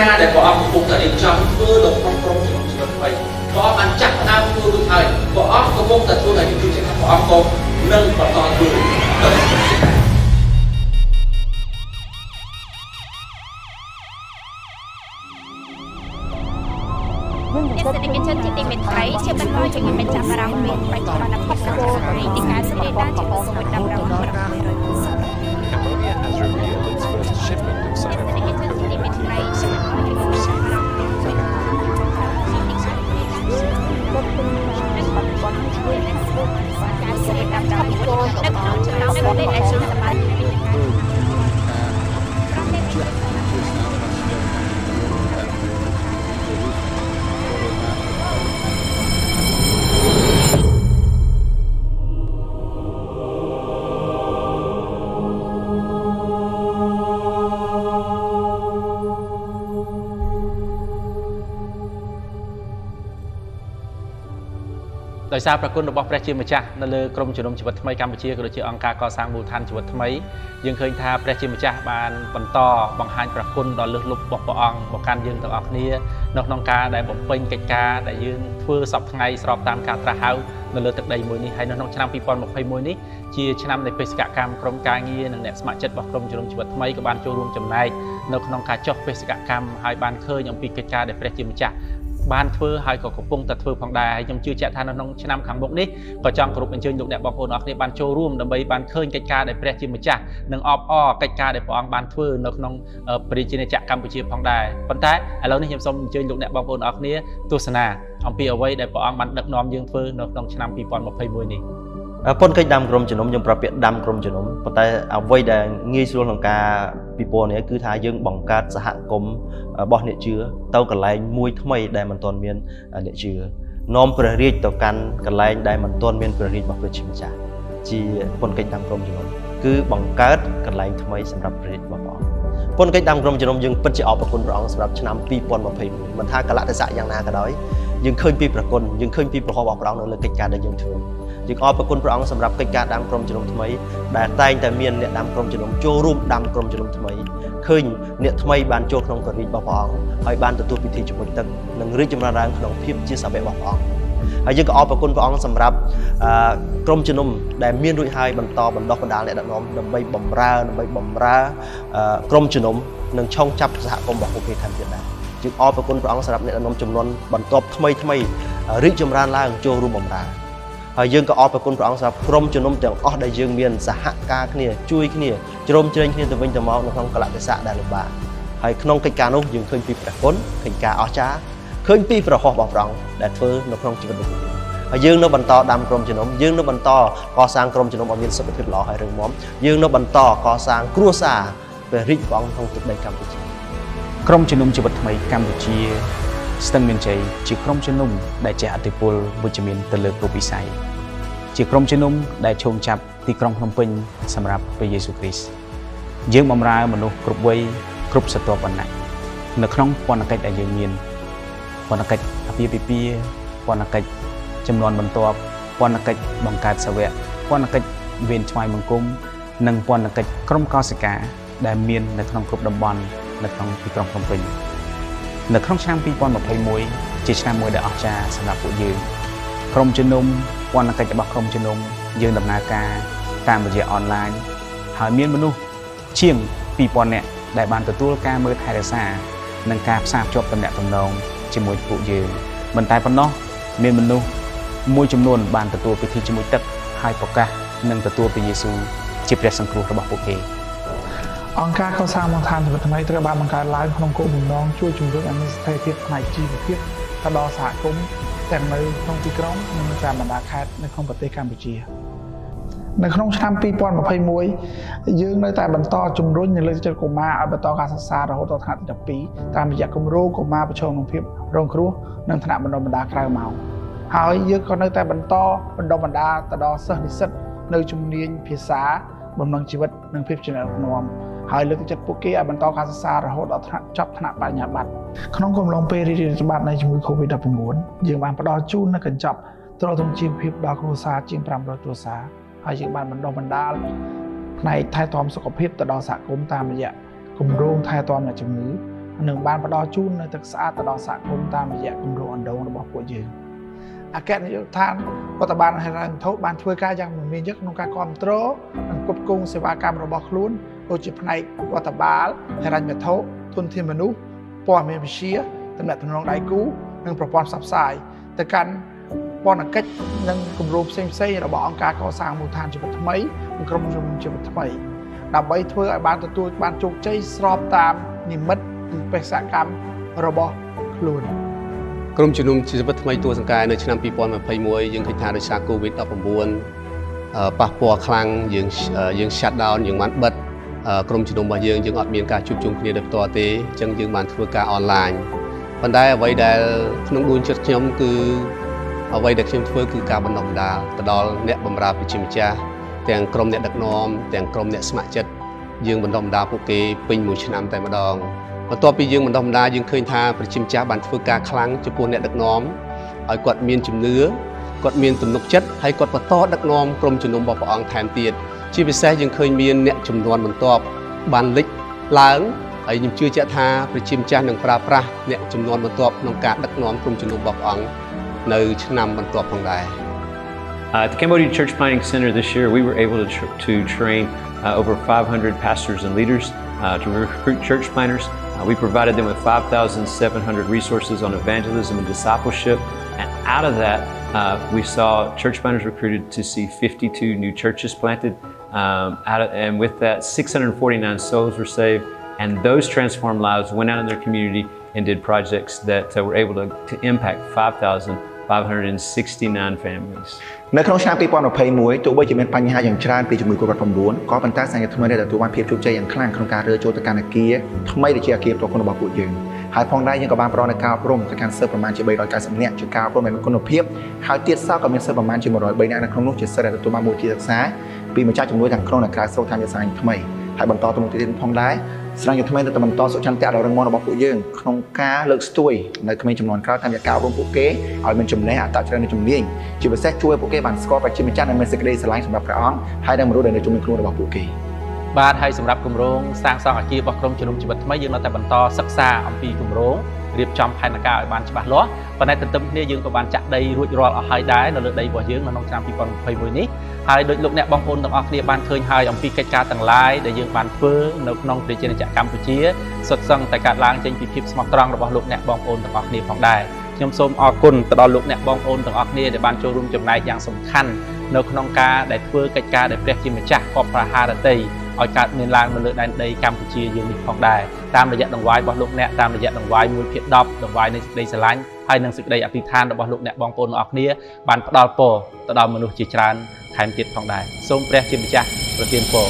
ការដែលព្រះអង្គកំពុងតែរៀបចំធ្វើដល់ក្នុងក្រុមជំនុំជម្រះថ្មីព្រះអង្គបានចាក់ដើមធ្វើរួចហើយព្រះអង្គកំពុងតែធ្វើឲ្យជំនុំជម្រះព្រះអង្គក៏នឹងបន្តធ្វើជាបន្តជាមិនចាំបារម្ភមានបច្ចុប្បន្នភាពសកលនៃទីការស្តីដាជាប្រសិទ្ធភាពរបស់រដ្ឋាភិបាល Cambodia has revealed its first shipment ofដោយសារប្រគុណរបស់ព្រះជាម្ចាស់នៅលើក្រុមជំនុំជីវិតថ្មីកម្ពុជាក៏ដូចជាអង្គការកសាងមូលដ្ឋានជីវិតថ្មីយើងឃើញថាព្រះជាម្ចាស់បានបន្តបង្ហាញប្រគុណដ៏លើសលប់របស់ព្រះអង្គមកកាន់យើងទាំងអស់គ្នានៅក្នុងការដែលបំពេញកិច្ចការដែលយើងធ្វើសពថ្ងៃស្របតាមការត្រាស់ហៅនៅលើទឹកដីមួយនេះហើយនៅក្នុងឆ្នាំ2021នេះជាឆ្នាំនៃបេសកកម្មក្រុមការងារនិងអ្នកស្ម័គ្រចិត្តរបស់ក្រុមជំនុំជីវិតថ្មីក៏បានចូលរួមចំណែកនៅក្នុងការចុះបេសកកម្មហើយបានឃើញអំពីកិច្ចការដែលព្រះជាម្ចាស់បានធ្វើហើយក៏កំពុងតែធ្វើផងដែរហើយខ្ញុំជឿជាក់ថានៅក្នុងឆ្នាំខាងមុខនេះក៏ចង់គោរពអញ្ជើញលោកអ្នកបងប្អូនអរគ្នាបានចូលរួមដើម្បីបានឃើញកិច្ចការដែលព្រះជាម្ចាស់និងអបអរកិច្ចការដែលព្រះអង្គបានធ្វើនៅក្នុងព្រះរាជាណាចក្រកម្ពុជាផងដែរប៉ុន្តែឥឡូវនេះខ្ញុំសូមអញ្ជើញលោកអ្នកបងប្អូនអរគ្នាទស្សនាអំពីអ្វីដែលព្រះអង្គបានដឹកនាំយើងធ្វើនៅក្នុងឆ្នាំ2021នេះប៉ុនកិច្ចដាំក្រុមជំនុំខ្ញុំប្រពាក់ដាំក្រុមជំនុំប៉ុន្តែអ្វីដែលងាយស្រួលក្នុងការពីព្រោះនេះគឺថាយើងបង្កើតសហគមន៍របស់អ្នកជឿទៅកន្លែងមួយថ្មីដែលមិនទាន់មានអ្នកជឿនាំព្រះរាជទៅកាន់កន្លែងដែលមិនទាន់មានព្រះរាជរបស់ព្រះជាម្ចាស់ជាប៉ុនកិច្ចដាំក្រុមជំនុំគឺបង្កើតកន្លែងថ្មីសម្រាប់ព្រះរាជរបស់ព្រះអង្គប៉ុនកិច្ចដាំក្រុមជំនុំយើងពិតជាអរគុណព្រះអង្គសម្រាប់ឆ្នាំ2021មិនថាកលៈទេសៈយ៉ាងណាក៏ដោយយើងឃើញពីប្រគុណយើងឃើញពីប្រហោះរបស់ព្រះអង្គនៅលើកិច្ចការដែលយើងធ្វើយើងអរគុណព្រះអង្គសម្រាប់កិច្ចការដាំក្រុមជំនុំថ្មីដែលតែងតែមានអ្នកដាំក្រុមជំនុំចូលរួមដាំក្រុមជំនុំថ្មីឃើញអ្នកថ្មីបានចូលក្នុងព្រះរាជរបស់ព្រះអង្គហើយបានទទួលពិធីជំនុំទឹកនិងរីកចម្រើនឡើងក្នុងភាពជាសាវករបស់ព្រះអង្គហើយយើងក៏អរគុណព្រះអង្គសម្រាប់ក្រុមជំនុំដែលមានរួចហើយបន្តបណ្ដុះបណ្ដាលអ្នកដឹកនាំដើម្បីបំរើក្រុមជំនុំនិងឆុងចាប់សហគមន៍របស់ពួកគេតាមទៀតដែរយើងអរគុណព្រះអង្គសម្រាប់អ្នកដឹកនាំចំនួនបន្តថ្មីរីកចម្រើនឡើងចូលរួមបំរើហើយយើងក៏អរគុណព្រះអង្គសម្រាប់ក្រុមជំនុំទាំងអស់ដែលយើងមានសហការគ្នាជួយគ្នាជ្រោមជ្រែងគ្នាទៅវិញទៅមកនៅក្នុងកលៈទេសៈដែលលំបាកហើយក្នុងកិច្ចការនោះយើងឃើញពីព្រះគុណឃើញការអស្ចារ្យឃើញពីប្រហោះរបស់ព្រះអង្គដែលធ្វើនៅក្នុងជីវិតរបស់យើងហើយយើងនៅបន្តដាំក្រុមជំនុំយើងនៅបន្តកសាងក្រុមជំនុំឲ្យមានសុខភាពល្អហើយរឹងមាំយើងនៅបន្តកសាងគ្រួសារព្រះរាជព្រះអង្គក្នុងទឹកដីកម្ពុជាក្រុមជំនុំជីវិតថ្មីកម្ពុជាស្ទឹងមានជ័យជាក្រុមជំនុំដែលជាអធិពលវិជ្ជមានទៅលើគ្រប់វិស័យជាក្រុមជំនុំដែលឈោងចាប់ទីក្រុងភ្នំពេញសម្រាប់ព្រះយេស៊ូវគ្រីស្ទយើងបម្រើមនុស្សគ្រប់វ័យគ្រប់ស្រទាប់វណ្ណៈនៅក្នុងពន្ធកិច្ចដែលយើងមានពន្ធកិច្ចអាពាហ៍ពិពាហ៍ពន្ធកិច្ចចំនួនបន្ទាប់ពន្ធកិច្ចបង្កើតសាវកពន្ធកិច្ចវេនឆ្វាយបង្គំនិងពន្ធកិច្ចក្រុមកោសិកាដែលមាននៅក្នុងគ្រប់តំបន់នៅក្នុងទីក្រុងភ្នំពេញនៅក្នុងឆ្នាំ2021ជាឆ្នាំមួយដែលអស្ចារ្យសម្រាប់ពួកយើងក្រុមជំនុំពន្ធកិច្ចរបស់ក្រុមជំនុំយើងដំណើរការតាមរយៈអនឡាញហើយមានមនុស្សជាង 2000 នាក់ដែលបានទទួលការមើលថែរក្សានិងការផ្សារភ្ជាប់ទំនាក់ទំនងជាមួយពួកយើងមិនតែប៉ុណ្ណោះមានមនុស្សមួយចំនួនបានទទួលពិធីជាមួយទឹកហើយប្រកាសនឹងទទួលព្រះយេស៊ូវជាព្រះសង្គ្រោះរបស់ពួកគេអង្គការកសាងមូលដ្ឋានជីវិតថ្មីត្រូវបានបង្កើតឡើងក្នុងគោលបំណងជួយជំរុញអនុស្ថិរភាពផ្នែកជីវភាពទៅដល់សហគមន៍ទាំងនៅក្នុងទីក្រុងនិងតាមបណ្ដាខេត្តនៅក្នុងប្រទេសកម្ពុជានៅក្នុងឆ្នាំ2021យើងនៅតែបន្តជំរុញនៅលើចិត្តកុមារឲ្យបន្តការសិក្សារហូតដល់ថ្នាក់ទី12តាមរយៈគម្រោងកុមារប្រឈមនឹងភាពរងគ្រោះនិងថ្នាក់បណ្ដុះបណ្ដាលក្រៅម៉ោងហើយយើងក៏នៅតែបន្តបណ្ដុះបណ្ដាលទៅដល់សិស្សនិស្សិតនៅជំនាញភាសាបំណងជីវិតនិងភាពជាអ្នកដឹកនាំហើយលើកទឹកចិត្តពួកគេឲ្យបន្តការសិក្សារហូតដល់ថ្នាក់ចប់ថ្នាក់បញ្ញាបត្រក្នុងកំឡុងពេលរីករាលដាលនៃជំងឺ Covid-19 យើងបានផ្តល់ជូននូវកញ្ចប់ទ្រទ្រង់ជីវភាពដល់គ្រួសារជាង500គ្រួសារហើយយើងបានបណ្ដុះបណ្ដាលផ្នែកថែទាំសុខភាពទៅដល់សហគមន៍តាមរយៈគម្រោងថែទាំអ្នកជំងឺ នឹង បាន ផ្ដល់ ជូន នៅ ទឹក ស្អាត ទៅ ដល់ សហគមន៍ តាម រយៈ គម្រោង អណ្ដូង របស់ ពួក យើង អគ្គនាយក ដ្ឋាន គាត់ បាន ហិរញ្ញវត្ថុ បាន ធ្វើ ការ យ៉ាង មាន យឹក ក្នុង ការ គ្រប់គ្រង និង គ្រប់គ្រង សេវាកម្ម របស់ ខ្លួន ដូច ជា ផ្នែក រដ្ឋ បាល ហិរញ្ញវត្ថុ ធន ធាន មនុស្ស ព័ត៌មាន វិទ្យា តំណែង តំណង ដៃគូ និង ប្រព័ន្ធ ផ្សព្វផ្សាយ ទៅ កាន់ ព័ត៌កិច្ច និង គម្រោង ផ្សេងៗ របស់ អង្គការ កសាង មូលដ្ឋាន ជីវិត ថ្មី និង ក្រុម ជំនុំ ជីវិត ថ្មី ដើម្បី ធ្វើ ឲ្យ បាន ទទួល បាន ជោគជ័យ ស្រប តាម និមិត្ត បេសកកម្មរបស់ខ្លួនក្រុមជំនុំជីវិតថ្មីតួសង្កែនៅឆ្នាំ 2021 យើងឃើញថាដោយសារ COVID-19 ប៉ះពាល់ខ្លាំងយើង shutdown យើងបានបិទ ក្រុមជំនុំរបស់យើងអត់មានការជួបជុំគ្នាដោយផ្ទាល់ទេ អញ្ចឹងយើងបានធ្វើការ online ប៉ុន្តែអ្វីដែលក្នុងដួងចិត្តខ្ញុំគឺអ្វីដែលខ្ញុំធ្វើគឺការបណ្ដុះបណ្ដាលទៅដល់អ្នកបម្រើប្រជាម្ចាស់ទាំងក្រុមអ្នកដឹកនាំទាំងក្រុមអ្នកស្ម័គ្រចិត្តយើងបណ្ដុះបណ្ដាលពួកគេពេញមួយឆ្នាំតែម្ដង At the Cambodian Church Planting Center this year, we were able to train over 500 pastors and leaders to recruit church planters. We provided them with 5,700 resources on evangelism and discipleship, and out of that we saw church planters recruited to see 52 new churches planted, and with that 649 souls were saved, and those transformed lives went out in their community and did projects that were able to impact 5,569 families. នៅក្នុងឆ្នាំ 2021 ទោះបីជាមានបញ្ហាយ៉ាងច្រើនពីជំងឺ បានហើយសម្រាប់គម្រោងសាងសង់អគាររបស់ក្រុមជំនុំជីវិតថ្មីយើងនៅតែបន្តសិក្សាអំពីគម្រោងរៀបចំផែនការឲ្យបានច្បាស់លាស់ប៉ុន្តែទន្ទឹមគ្នាយើងក៏បានចាក់ដីរួចរាល់អស់ហើយដែរនៅលើដីរបស់យើងនៅក្នុងឆ្នាំ 2021 នេះហើយដោយលោកអ្នកបងប្អូនទាំងអស់គ្នាបានឃើញហើយអំពីកិច្ចការទាំងឡាយដែលយើងបានធ្វើនៅក្នុងព្រះជេនចក្រកម្ពុជាសុទ្ធសឹងតែកើតឡើងចេញពីភាពស្មោះត្រង់របស់លោកអ្នកបងប្អូនទាំងអស់គ្នាដែលបានចូលរួមចំណែកយ៉ាងសំខាន់ នៅក្នុងការដែលធ្វើកិច្ចការដែលព្រះជាម្ចាស់គបប្រហារតីឲ្យកើតមានឡើងនៅលើដែនដីកម្ពុជាយើងនេះផងដែរតាមរយៈដង្វាយរបស់លោកអ្នកតាមរយៈដង្វាយមួយភាគ 10 ដង្វាយនៃសេចក្ដីសឡាញហើយនិងសេចក្ដីអធិដ្ឋានរបស់លោកអ្នកបងប្អូនទាំងអស់គ្នាបានផ្ដល់ពរទៅដល់មនុស្សជាច្រើនថែមទៀតផងដែរសូមព្រះជាម្ចាស់ប្រទានពរ